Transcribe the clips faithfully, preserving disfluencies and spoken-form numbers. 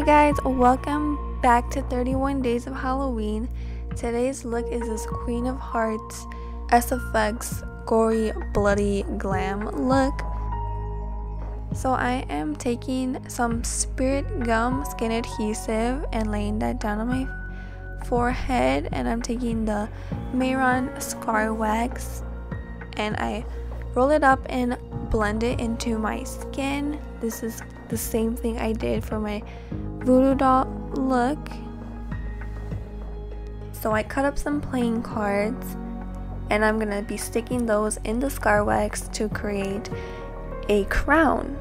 Hey guys, welcome back to thirty-one Days of Halloween. Today's look is this Queen of Hearts S F X gory bloody glam look. So I am taking some spirit gum skin adhesive and laying that down on my forehead, and I'm taking the Mehron scar wax and I roll it up and blend it into my skin. This is the same thing I did for my voodoo doll look. So I cut up some playing cards and I'm gonna be sticking those in the scar wax to create a crown.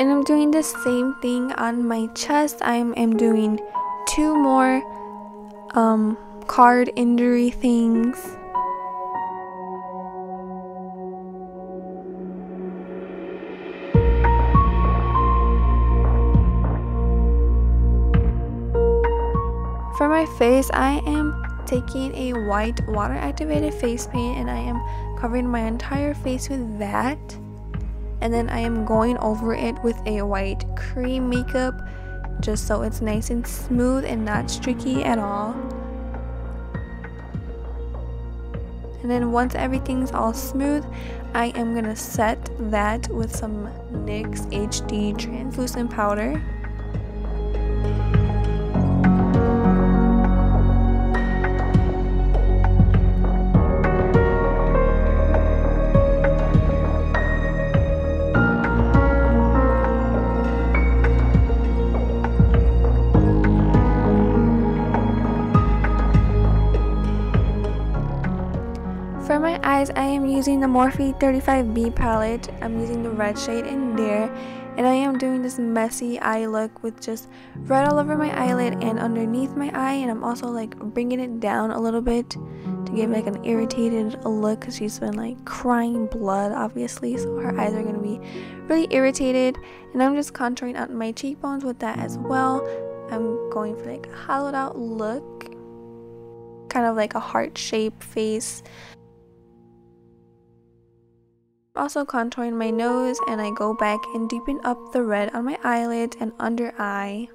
And I'm doing the same thing on my chest. I am doing two more um, card injury things. For my face, I am taking a white water activated face paint and I am covering my entire face with that. And then I am going over it with a white cream makeup just so it's nice and smooth and not streaky at all. And then once everything's all smooth, I am gonna set that with some NYX H D translucent powder. For my eyes, I am using the Morphe thirty-five B palette. I'm using the red shade in there, and I am doing this messy eye look with just red all over my eyelid and underneath my eye, and I'm also like bringing it down a little bit to give like an irritated look because she's been like crying blood obviously, so her eyes are going to be really irritated. And I'm just contouring out my cheekbones with that as well. I'm going for like a hollowed out look, kind of like a heart shaped face. Also contouring my nose, and I go back and deepen up the red on my eyelid and under eye.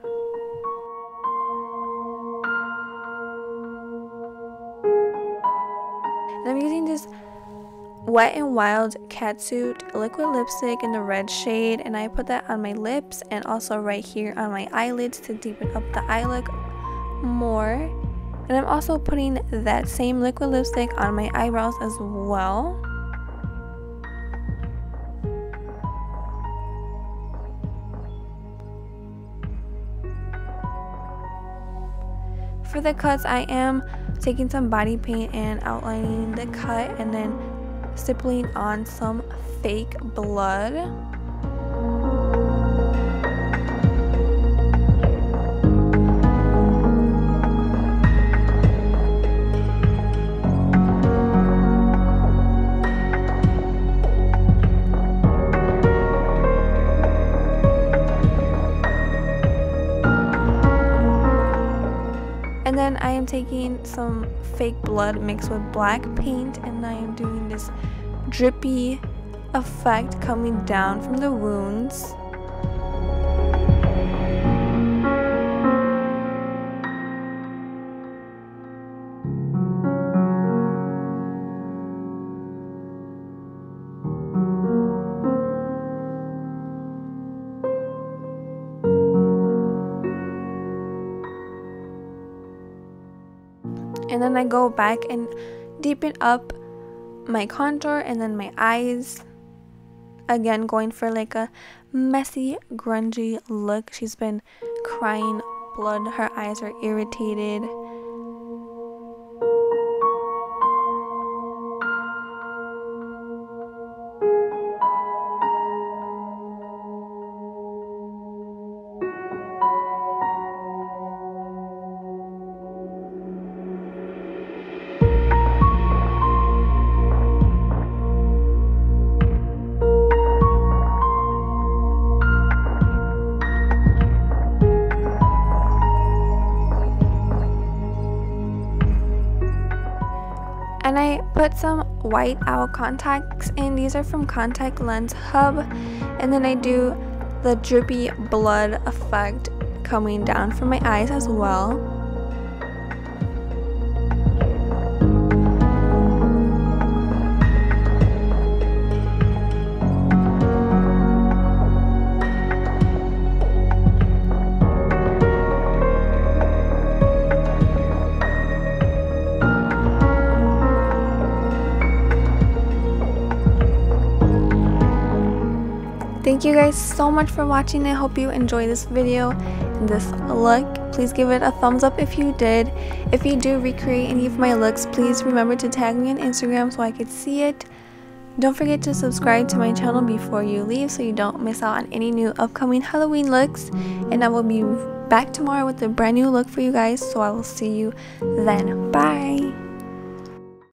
And I'm using this Wet and Wild Catsuit liquid lipstick in the red shade, and I put that on my lips and also right here on my eyelids to deepen up the eye look more. And I'm also putting that same liquid lipstick on my eyebrows as well. For the cuts, I am taking some body paint and outlining the cut and then stippling on some fake blood. And then I am taking some fake blood mixed with black paint and I am doing this drippy effect coming down from the wounds. And then I go back and deepen up my contour and then my eyes. Again, going for like a messy, grungy look. She's been crying blood. Her eyes are irritated. And I put some white owl contacts in. These are from Contact Lens Hub. And then I do the drippy blood effect coming down from my eyes as well. Thank you guys so much for watching. I hope you enjoy this video and this look. Please give it a thumbs up if you did. If you do recreate any of my looks, please remember to tag me on Instagram so I could see it. Don't forget to subscribe to my channel before you leave so you don't miss out on any new upcoming Halloween looks. And I will be back tomorrow with a brand new look for you guys, so I will see you then. Bye!